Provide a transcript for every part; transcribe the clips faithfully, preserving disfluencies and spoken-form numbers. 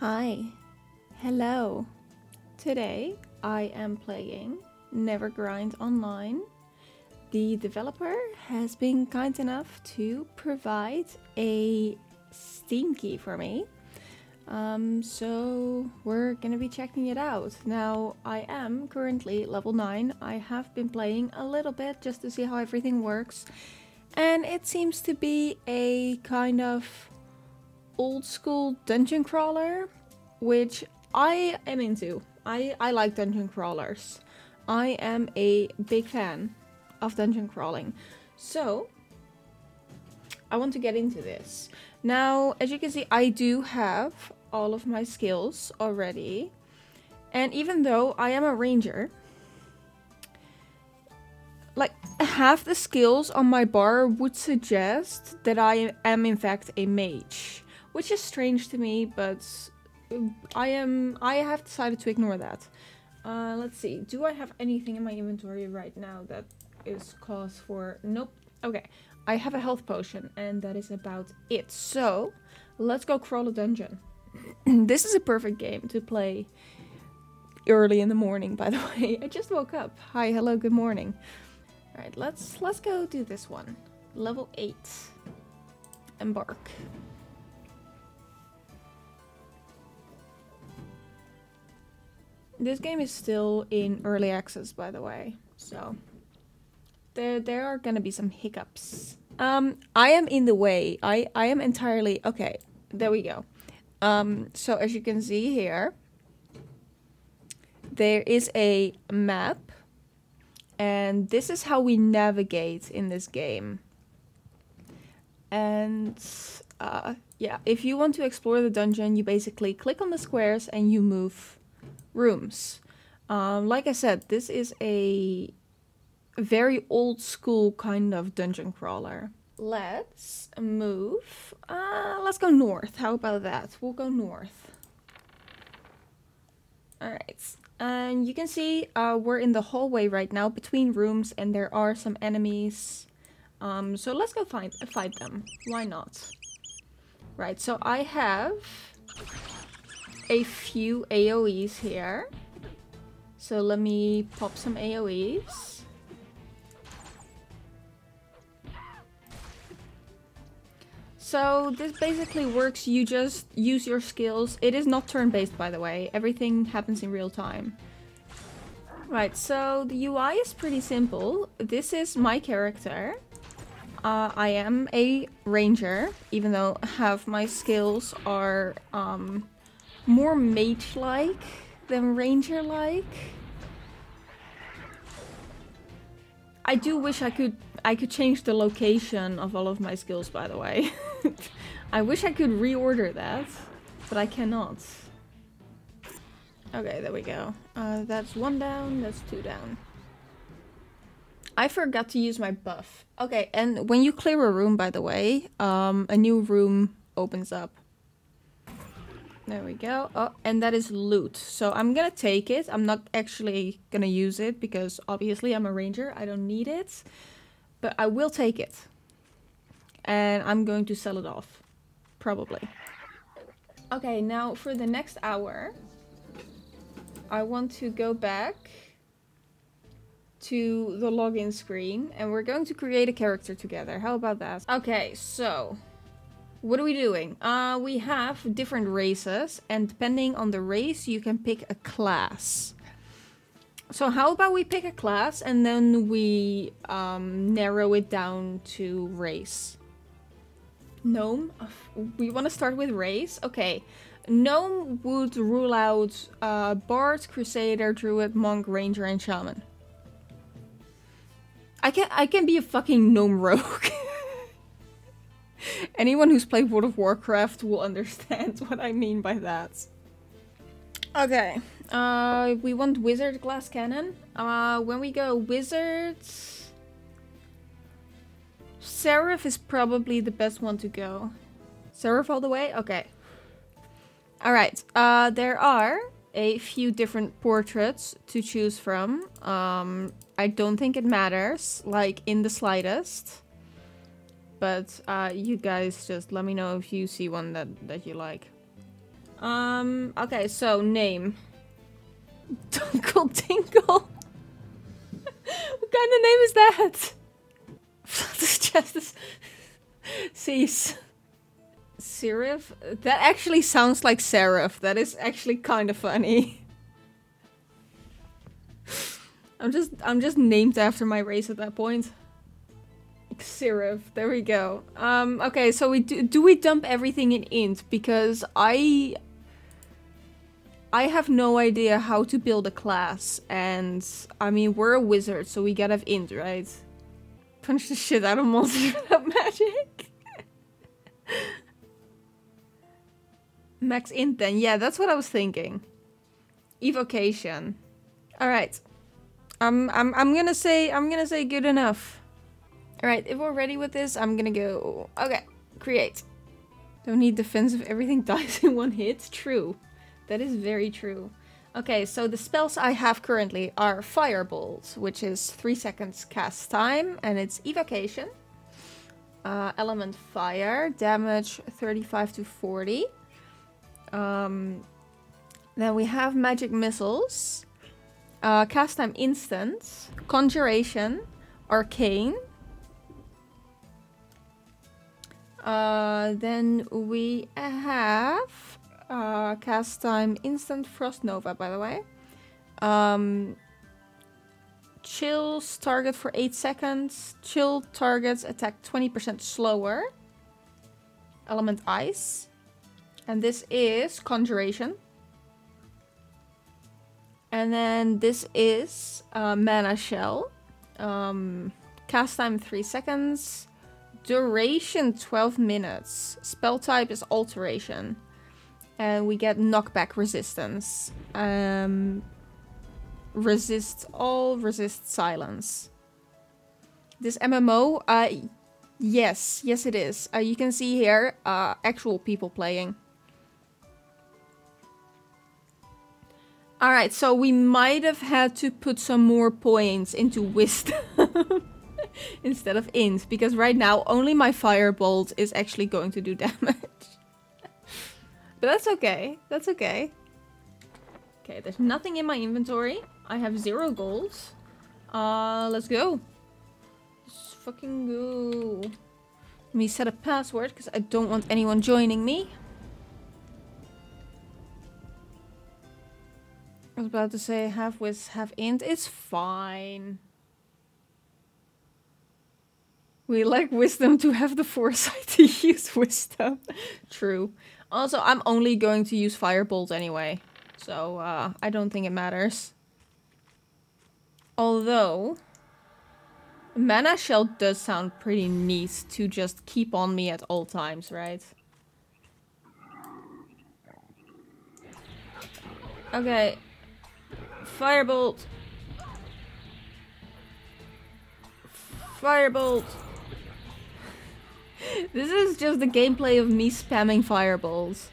Hi, hello. Today I am playing Never Grind Online. The developer has been kind enough to provide a Steam key for me. Um, so we're gonna be checking it out. Now I am currently level nine. I have been playing a little bit just to see how everything works. And it seems to be a kind of old school dungeon crawler, which I am into. I, I like dungeon crawlers. I am a big fan of dungeon crawling. So I want to get into this. Now, as you can see, I do have all of my skills already. And even though I am a ranger, like half the skills on my bar would suggest that I am in fact a mage. Which is strange to me, but I am. I have decided to ignore that. Uh, let's see. Do I have anything in my inventory right now that is cause for? Nope. Okay. I have a health potion, and that is about it. So, let's go crawl a dungeon. This is a perfect game to play early in the morning. By the way, I just woke up. Hi, hello, good morning. All right. Let's let's go do this one. Level eight. Embark. This game is still in early access, by the way, so there there are gonna be some hiccups. Um, I am in the way. I, I am entirely... Okay, there we go. Um, so as you can see here, there is a map, and this is how we navigate in this game. And uh, yeah, if you want to explore the dungeon, you basically click on the squares and you move rooms. Um, like I said, this is a very old school kind of dungeon crawler. Let's move. Uh, let's go north. How about that? We'll go north. All right. And you can see uh, we're in the hallway right now between rooms, and there are some enemies. Um, so let's go find uh, fight them. Why not? Right. So I have a few A O Es here, so let me pop some A O Es. So this basically works. You just use your skills. It is not turn-based, by the way. Everything happens in real time. Right, so the U I is pretty simple. This is my character. Uh, I am a ranger, even though half my skills are um, more mage-like than ranger-like. I do wish I could I could change the location of all of my skills, by the way. I wish I could reorder that, but I cannot. Okay, there we go. Uh, that's one down, that's two down. I forgot to use my buff. Okay, and when you clear a room, by the way, um, a new room opens up. There we go. Oh, and that is loot. So I'm gonna take it. I'm not actually gonna use it because obviously I'm a ranger. I don't need it. But I will take it. And I'm going to sell it off. Probably. Okay, now for the next hour, I want to go back to the login screen. And we're going to create a character together. How about that? Okay, so what are we doing? Uh, we have different races, and depending on the race, you can pick a class. So how about we pick a class and then we um, narrow it down to race? Gnome? We want to start with race? Okay. Gnome would rule out uh, Bard, Crusader, Druid, Monk, Ranger, and Shaman. I can, I can be a fucking gnome rogue. Anyone who's played World of Warcraft will understand what I mean by that. Okay, uh, we want wizard, glass cannon. Uh, when we go wizards, Seraph is probably the best one to go. Seraph all the way? Okay. Alright, uh, there are a few different portraits to choose from. Um, I don't think it matters, like, in the slightest. But uh, you guys just let me know if you see one that, that you like. Um, okay, so name. Dunkle Tinkle. What kind of name is that? Justice. Cease. Serif? That actually sounds like Serif. That is actually kind of funny. I'm just I'm just named after my race at that point. Serif, there we go. Um, okay, so we do, do we dump everything in int? Because I I have no idea how to build a class, and I mean we're a wizard, so we gotta have int, right? Punch the shit out of monsters without magic. Max int then, yeah, that's what I was thinking. Evocation. All right. I'm I'm I'm gonna say I'm gonna say good enough. Alright, if we're ready with this, I'm gonna go... Okay, create. Don't need defense if everything dies in one hit. True. That is very true. Okay, so the spells I have currently are Firebolt, which is three seconds cast time, and it's Evocation. Uh, element Fire, damage thirty-five to forty. Um, then we have Magic Missiles. Uh, cast time instant. Conjuration. Arcane. Uh, then we have uh, cast time instant Frost Nova, by the way. Um, chills target for eight seconds. Chill targets attack twenty percent slower. Element Ice. And this is Conjuration. And then this is uh, Mana Shell. Um, cast time three seconds. Duration twelve minutes. Spell type is Alteration. And we get knockback resistance. Um, resist all, resist silence. This M M O, uh, yes, yes it is. Uh, you can see here uh, actual people playing. Alright, so we might have had to put some more points into wisdom. Instead of int, because right now only my firebolt is actually going to do damage. But that's okay, that's okay. Okay, there's nothing in my inventory. I have zero gold. Uh, let's go. Let's fucking go. Let me set a password, because I don't want anyone joining me. I was about to say half with half int, it's fine. We lack wisdom to have the foresight to use wisdom. True. Also, I'm only going to use firebolt anyway. So, uh, I don't think it matters. Although, Mana Shell does sound pretty neat to just keep on me at all times, right? Okay. Firebolt. Firebolt. This is just the gameplay of me spamming fireballs.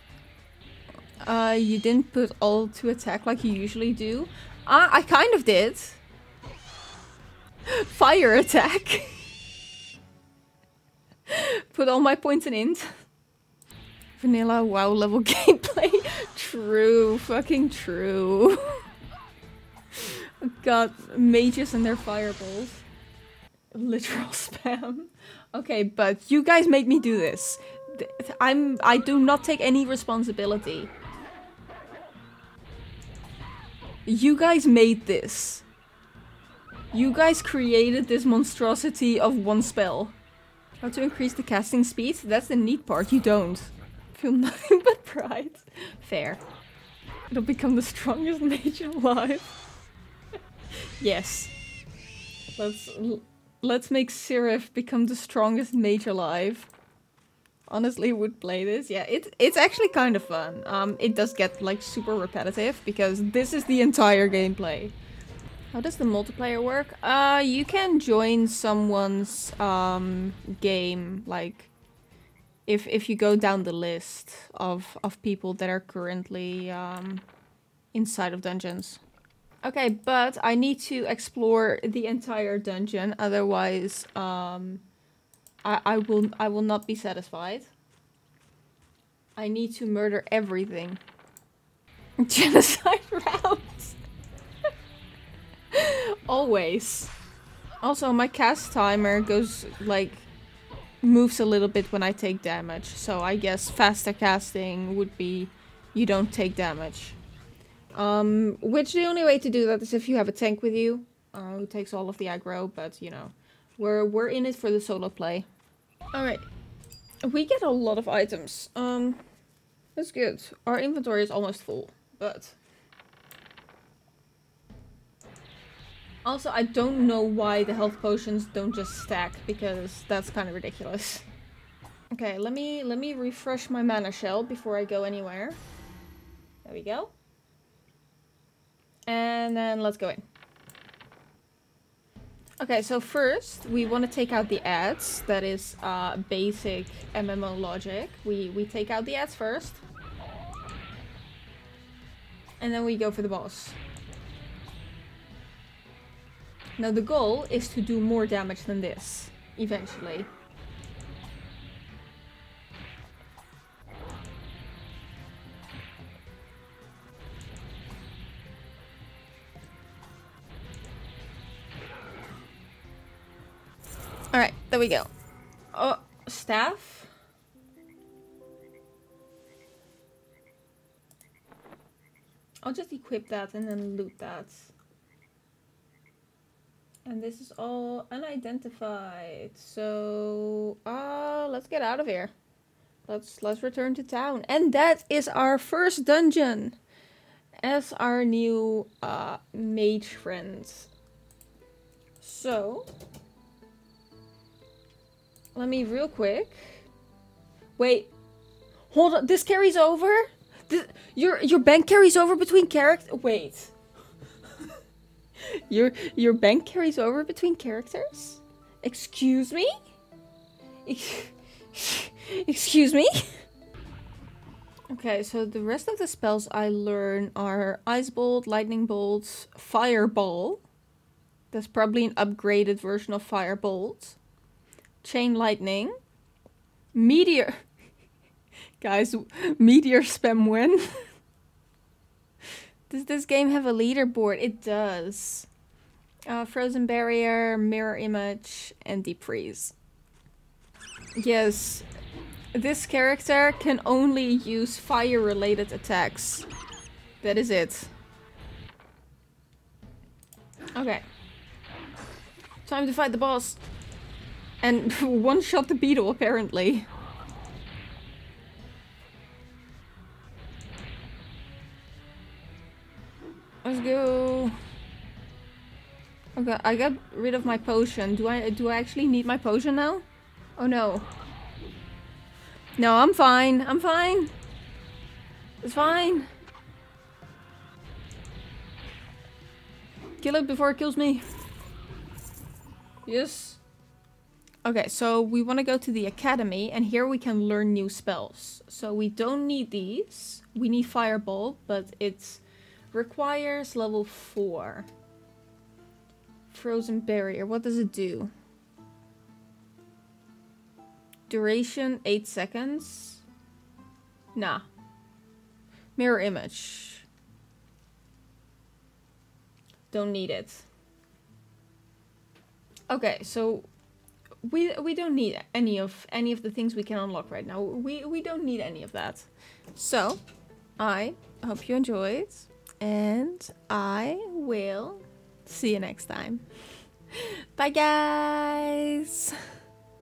Uh, you didn't put all to attack like you usually do. Uh, I kind of did. Fire attack. Put all my points in int. Vanilla WoW level gameplay. True, fucking true. God, mages and their fireballs. Literal spam. Okay, but you guys made me do this. I'm- I do not take any responsibility. You guys made this. You guys created this monstrosity of one spell. How to increase the casting speed? That's the neat part, you don't. Feel nothing but pride. Fair. It'll become the strongest mage alive. Yes. Let's... Let's make Serif become the strongest mage alive. Honestly, would play this. Yeah, it, it's actually kind of fun. Um, it does get like super repetitive because this is the entire gameplay. How does the multiplayer work? Uh, you can join someone's um, game, like if if you go down the list of of people that are currently um, inside of dungeons. Okay, but I need to explore the entire dungeon, otherwise um, I, I will I will not be satisfied. I need to murder everything. Genocide rounds. Always. Also, my cast timer goes, like, moves a little bit when I take damage. So I guess faster casting would be you don't take damage. Um, which the only way to do that is if you have a tank with you, uh, who takes all of the aggro, but, you know, we're, we're in it for the solo play. Alright. We get a lot of items. Um, that's good. Our inventory is almost full, but... Also, I don't know why the health potions don't just stack, because that's kind of ridiculous. Okay, let me let me refresh my mana shell before I go anywhere. There we go. And then let's go in. Okay, so first we want to take out the ads. That is uh, basic M M O logic. We, we take out the ads first. And then we go for the boss. Now the goal is to do more damage than this, eventually. Alright, there we go. Oh, staff? I'll just equip that and then loot that. And this is all unidentified, so uh, let's get out of here. Let's let's return to town, and that is our first dungeon as our new uh, mage friends. So let me real quick. Wait, hold on. This carries over. This, your your bank carries over between characters. Wait. Your your bank carries over between characters? Excuse me? Excuse me? Okay, so the rest of the spells I learn are Ice Bolt, Lightning Bolt, Fireball. That's probably an upgraded version of Firebolt. Chain Lightning. Meteor. Guys, Meteor spam when? Does this game have a leaderboard? It does. Uh, frozen Barrier, Mirror Image, and Deep Freeze. Yes, this character can only use fire-related attacks. That is it. Okay. Time to fight the boss. And one-shot the beetle, apparently. Let's go. Okay, I got rid of my potion. Do I do I actually need my potion now? Oh no. No, I'm fine. I'm fine. It's fine. Kill it before it kills me. Yes. Okay, so we want to go to the academy, and here we can learn new spells. So we don't need these. We need Fireball, but it's requires level four. Frozen Barrier. What does it do? Duration eight seconds. Nah. Mirror Image. Don't need it. Okay, so we we don't need any of any of the things we can unlock right now. We we don't need any of that. So, I hope you enjoyed. And I will see you next time. Bye, guys!